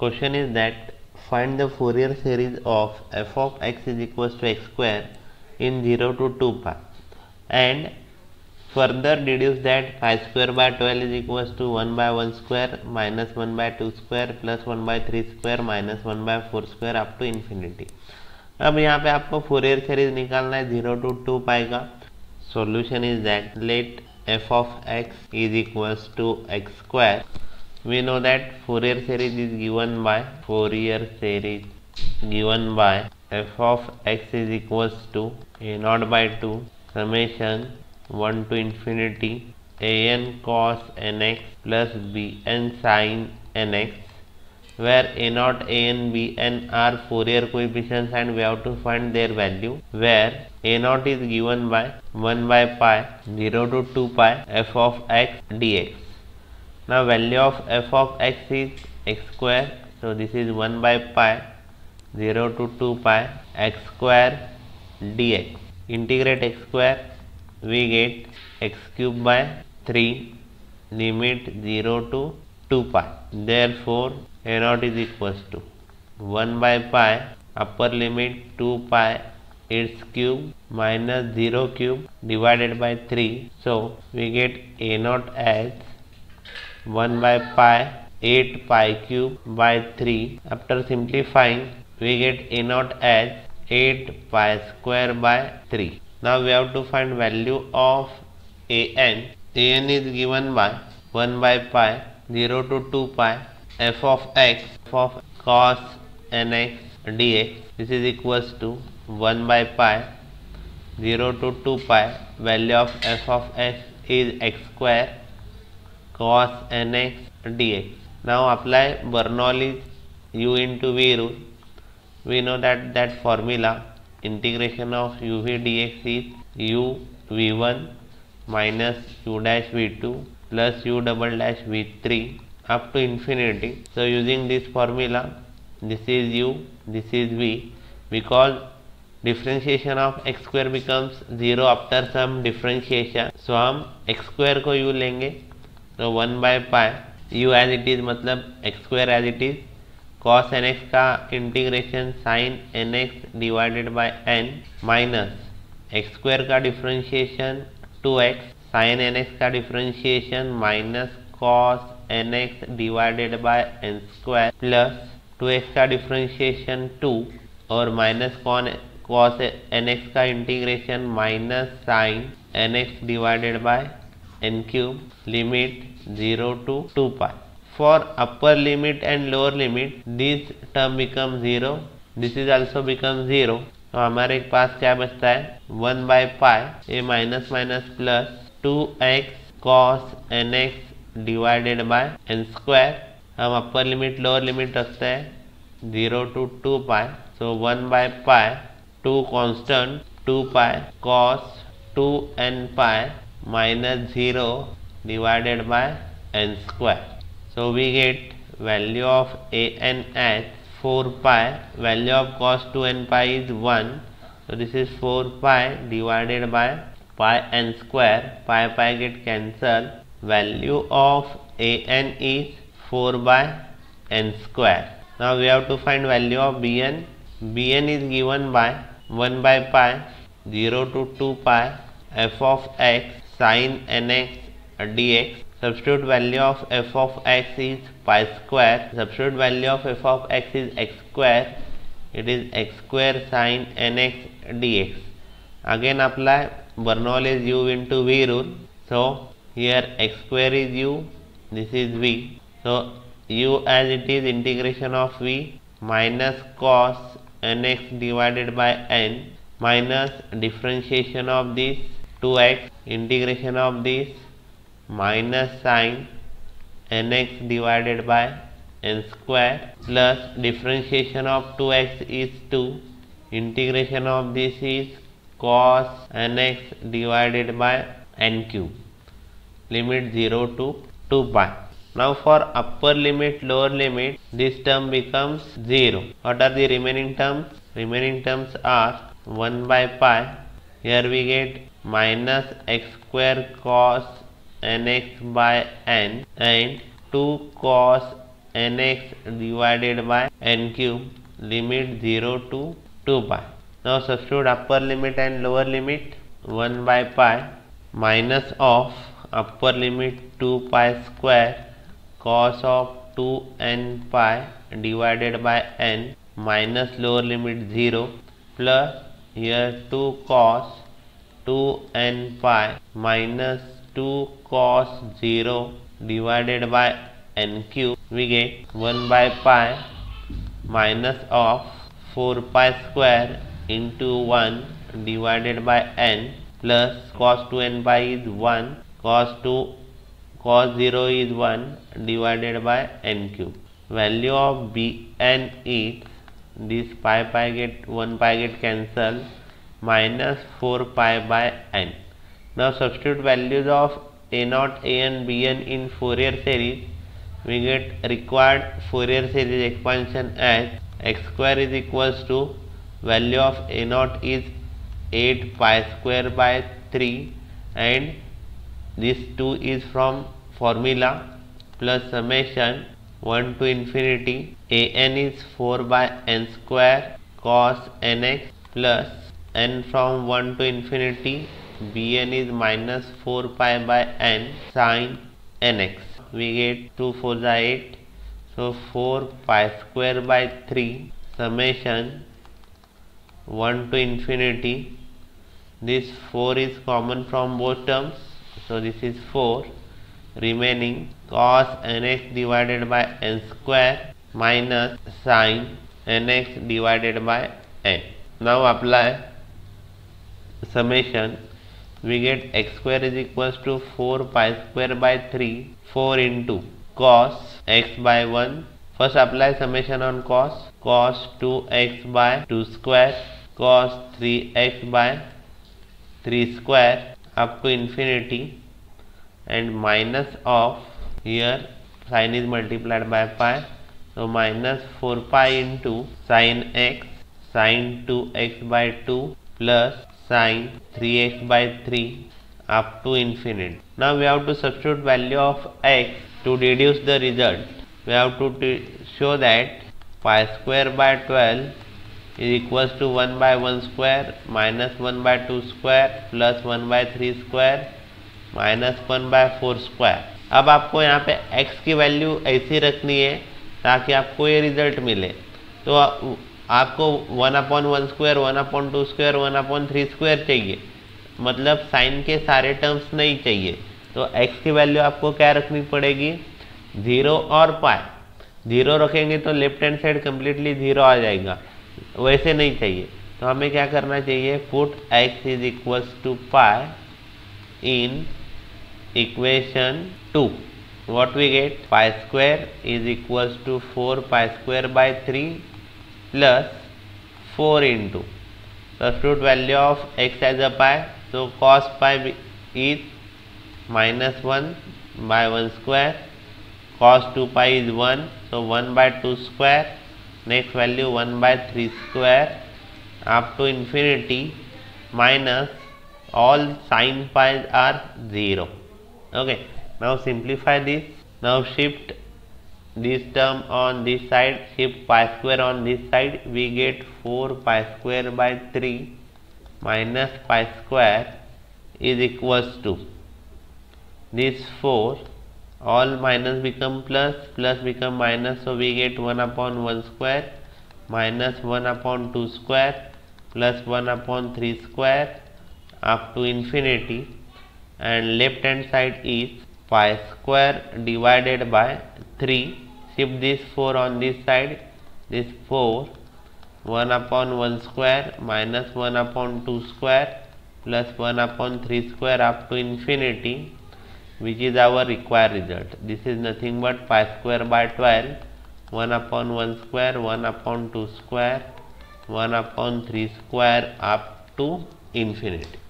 Question is that find the Fourier series of f of x is equals to x square in 0 to 2 pi and further deduce that pi square by 12 is equals to 1 by 1 square minus 1 by 2 square plus 1 by 3 square minus 1 by 4 square up to infinity. अब यहाँ पे आपको Fourier series निकालना है 0 to 2 pi का. Solution is that let f of x is equals to x square. We know that Fourier series is given by f of x is equals to a naught by 2 summation 1 to infinity a n cos nx plus b n sin nx, where a naught, a n, b n are Fourier coefficients and we have to find their value, where a naught is given by 1 by pi 0 to 2 pi f of x dx. Now value of f of x is x square, so this is 1 by pi 0 to 2 pi x square dx. Integrate x square, we get x cube by 3 limit 0 to 2 pi. Therefore a naught is equals to 1 by pi upper limit 2 pi its cube minus 0 cube divided by 3. So we get a naught as 1 by pi 8 pi cube by 3. After simplifying we get a naught as 8 pi square by 3. Now we have to find value of a n is given by 1 by pi 0 to 2 pi f of cos nx dx. This is equals to 1 by pi 0 to 2 pi value of f of x is x square cos nx dx. Now apply Bernoulli's u into v rule. We know that formula integration of u v dx is u v1 minus u dash v2 plus u double dash v3 up to infinity. So using this formula, this is u, this is v, because differentiation of x square becomes 0 after some differentiation. So हम x square को u लेंगे, तो 1 by pi u as it is मतलब x square as it is, cos nx का integration sin nx divided by n minus x square का differentiation 2x sin nx का differentiation minus cos nx divided by n square plus 2x का differentiation 2 और minus cos nx का integration minus sin nx divided by n cube limit 0 to 2 pi. For upper limit and lower limit this term becomes 0, this is also becomes 0. तो हमारे पास क्या बचता है 1 by pi a minus minus plus 2x cos nx divided by n square. हम upper limit lower limit रखते हैं 0 to 2 pi, so 1 by pi 2 constant 2 pi cos 2n pi minus 0 divided by n square. So we get value of a n as 4 pi, value of cos 2n pi is 1, so this is 4 pi divided by pi n square, pi pi get cancelled, value of a n is 4 by n square. Now we have to find value of bn. bn is given by 1 by pi 0 to 2 pi f of x sin nx dx. Substitute value of f of x is pi square, substitute value of f of x is x square, it is x square sin nx dx. Again apply Bernoulli's u into v rule. So here x square is u, this is v, so u as it is integration of v minus cos nx divided by n minus differentiation of this 2x integration of this minus sin nx divided by n square plus differentiation of 2x is 2, integration of this is cos nx divided by n cube limit 0 to 2 pi. Now for upper limit lower limit this term becomes 0. What are the remaining terms? Remaining terms are 1 by pi, here we get minus x square cos nx by n and 2 cos nx divided by n cube, limit 0 to 2 pi. Now substitute upper limit and lower limit, 1 by pi minus of upper limit 2 pi square cos of 2n pi divided by n minus lower limit 0 plus here 2 cos 2n pi minus 2 cos 0 divided by n cube, we get 1 by pi minus of 4 pi square into 1 divided by n plus cos 2n pi is 1, cos 0 is 1 divided by n cube. Value of bn is this pi get 1 pi get cancelled, minus 4 pi by n. Now substitute values of a0, a and bn in Fourier series. We get required Fourier series expansion as x square is equals to value of a0 is 8 pi square by 3 and this 2 is from formula, plus summation 1 to infinity a n is 4 by n square cos nx plus n from 1 to infinity b n is minus 4 pi by n sine nx. We get 2 4s are 8, so 4 pi square by 3 summation 1 to infinity, this 4 is common from both terms, so this is 4 remaining cos nx divided by n square minus sine nx divided by n. Now apply summation, we get x square is equals to 4 pi square by 3 4 into cos x by 1. First apply summation on cos 2x by 2 square cos 3x by 3 square up to infinity and minus of here sine is multiplied by pi, so minus 4 pi into sine x sine 2x by 2 plus sine 3x by 3 up to infinity. Now we have to substitute value of x to deduce the result. We have to show that pi square by 12 is equals to 1 by 1 square minus 1 by 2 square plus 1 by 3 square minus 1 by 4 square. अब आपको यहाँ पे x की value ऐसी रखनी है ताकि आपको ये रिजल्ट मिले. तो आपको 1/1 स्क्वायर, 1/2 स्क्वायर, 1/3 स्क्वायर चाहिए, मतलब साइन के सारे टर्म्स नहीं चाहिए. तो x की वैल्यू आपको क्या रखनी पड़ेगी, 0 और पाई. 0 रखेंगे तो लेफ्ट हैंड साइड कम्प्लीटली 0 आ जाएगा, वैसे नहीं चाहिए. तो हमें क्या करना चाहिए, put x is equals to pi in equation 2. What we get, pi square is equals to 4 pi square by 3 plus 4 into substitute value of x as a pi, so cos pi is minus 1 by 1 square, cos 2 pi is 1, so 1 by 2 square, next value 1 by 3 square up to infinity minus all sine pi's are 0. Okay, now simplify this. Now shift this term on this side, shift pi square on this side, we get 4 pi square by 3 minus pi square is equals to this 4, all minus become plus, plus become minus, so we get 1/1 square minus 1/2 square plus 1/3 square up to infinity and left hand side is pi square divided by 3. Shift this 4 on this side, this 4 1/1 square minus 1/2 square plus 1/3 square up to infinity, which is our required result. This is nothing but pi square by 12, 1/1 square, 1/2 square, 1/3 square up to infinity.